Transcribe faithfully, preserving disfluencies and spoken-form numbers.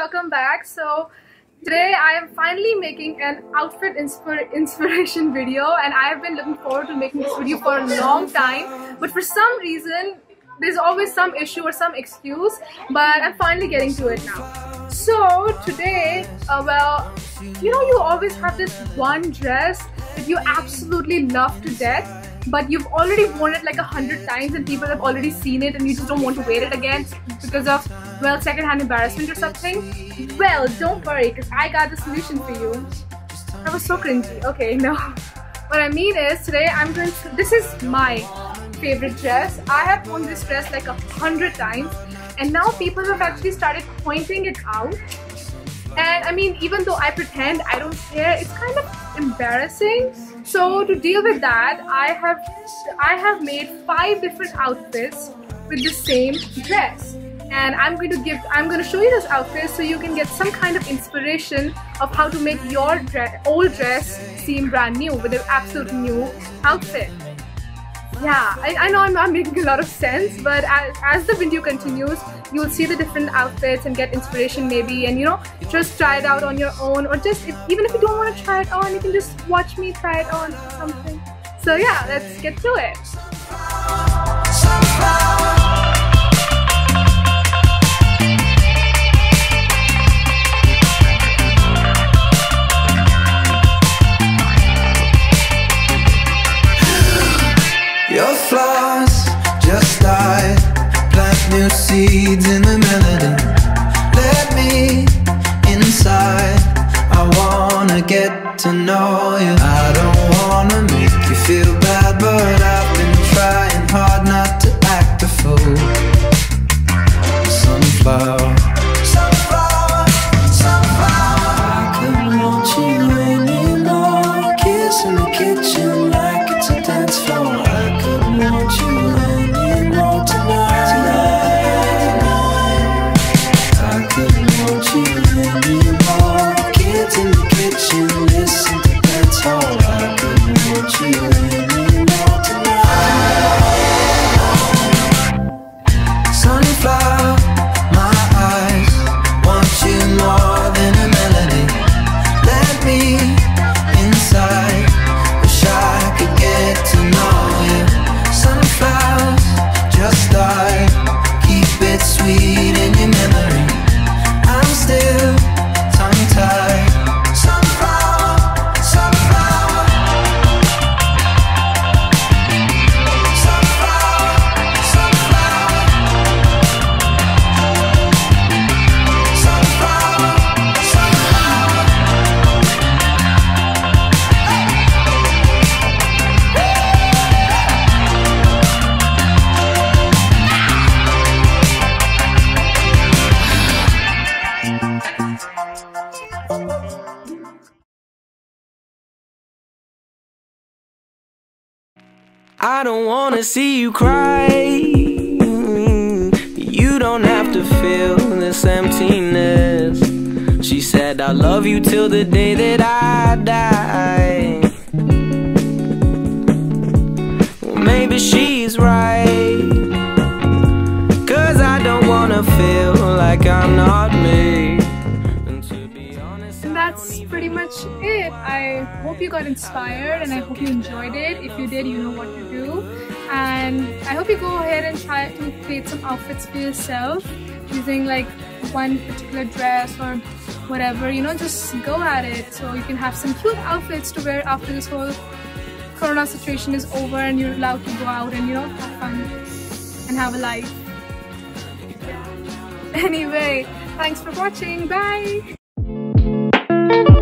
welcome back. So today I am finally making an outfit inspir inspiration video, and I have been looking forward to making this video for a long time, but for some reason there's always some issue or some excuse, but I'm finally getting to it now. So today, uh, well, you know, you always have this one dress that you absolutely love to death, but you've already worn it like a hundred times and people have already seen it and you just don't want to wear it again because of, well, second-hand embarrassment or something. Well, don't worry, because I got the solution for you. That was so cringy. Okay, no. What I mean is, today I'm going to... This is my favorite dress. I have worn this dress like a hundred times, and now people have actually started pointing it out. And I mean, even though I pretend I don't care, it's kind of embarrassing. So to deal with that, I have I have made five different outfits with the same dress, and I'm going to give I'm going to show you those outfits so you can get some kind of inspiration of how to make your dress, old dress seem brand new with an absolute new outfit. Yeah, I, I know I'm not making a lot of sense, but as, as the video continues, you'll see the different outfits and get inspiration maybe, and you know, just try it out on your own, or just, if, even if you don't want to try it on, you can just watch me try it on or something. So yeah, let's get to it. New seeds in the melanin, let me inside. I wanna get to know you. I don't wanna make you feel bad, but I've been trying hard not to act a fool. Sunflower, sunflower, sunflower. I could want you anymore. Kiss in the kitchen like it's a dance floor. I could want you anymore tonight. I don't wanna see you cry. You don't have to feel this emptiness. She said I love you till the day that I die. Well, maybe she's right, 'cause I don't wanna feel like I'm not me. That's pretty much it. I hope you got inspired and I hope you enjoyed it. If you did, you know what to do. And I hope you go ahead and try to create some outfits for yourself using like one particular dress or whatever. You know, just go at it so you can have some cute outfits to wear after this whole corona situation is over and you're allowed to go out and, you know, have fun and have a life. Anyway, thanks for watching. Bye! Thank you.